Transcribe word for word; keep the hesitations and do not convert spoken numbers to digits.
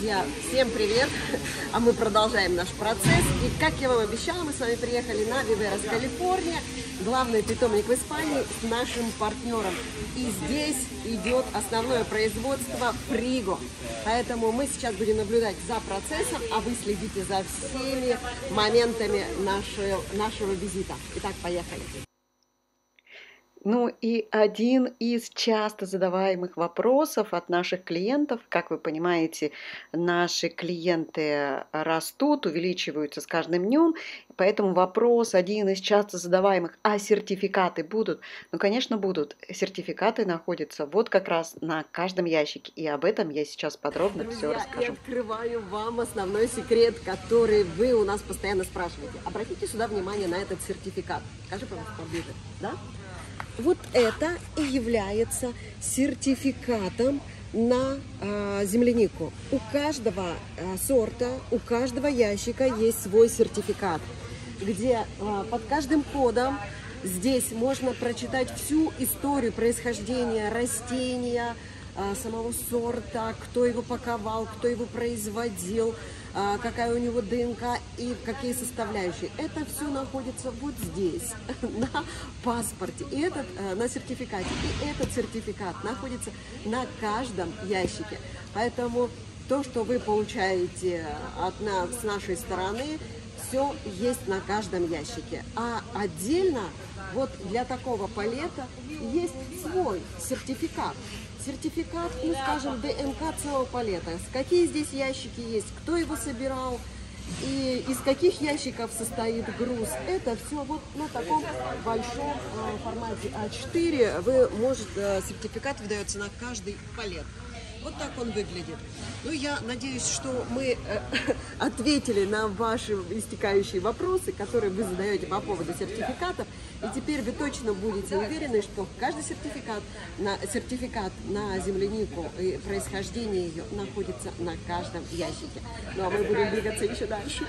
Друзья, всем привет! А мы продолжаем наш процесс. И, как я вам обещала, мы с вами приехали на Виверос, Калифорния, главный питомник в Испании, с нашим партнером. И здесь идет основное производство фриго. Поэтому мы сейчас будем наблюдать за процессом, а вы следите за всеми моментами нашего, нашего визита. Итак, поехали! Ну и один из часто задаваемых вопросов от наших клиентов, как вы понимаете, наши клиенты растут, увеличиваются с каждым днем, поэтому вопрос один из часто задаваемых: а сертификаты будут? Ну, конечно, будут. Сертификаты находятся вот как раз на каждом ящике, и об этом я сейчас подробно, друзья, все расскажу. Я открываю вам основной секрет, который вы у нас постоянно спрашиваете. Обратите сюда внимание на этот сертификат. Покажи, пожалуйста, поближе, да? Вот это и является сертификатом на э, землянику. У каждого э, сорта, у каждого ящика есть свой сертификат, где э, под каждым кодом здесь можно прочитать всю историю происхождения растения, э, самого сорта, кто его паковал, кто его производил, э, какая у него ДНК и какие составляющие. Это все находится вот здесь, на паспорте, и этот, на сертификате. И этот сертификат находится на каждом ящике. Поэтому то, что вы получаете от нас, с нашей стороны, все есть на каждом ящике. А отдельно, вот для такого палета, есть свой сертификат. Сертификат, ну, скажем, ДНК целого палета. Какие здесь ящики есть, кто его собирал, и из каких ящиков состоит груз. Это все вот на таком большом формате а четыре. Вы, может, сертификат выдается на каждый палет. Вот так он выглядит. Ну, я надеюсь, что мы ответили на ваши истекающие вопросы, которые вы задаете по поводу сертификатов. И теперь вы точно будете уверены, что каждый сертификат на, сертификат на землянику и происхождение ее находится на каждом ящике. Ну, а мы будем двигаться еще дальше.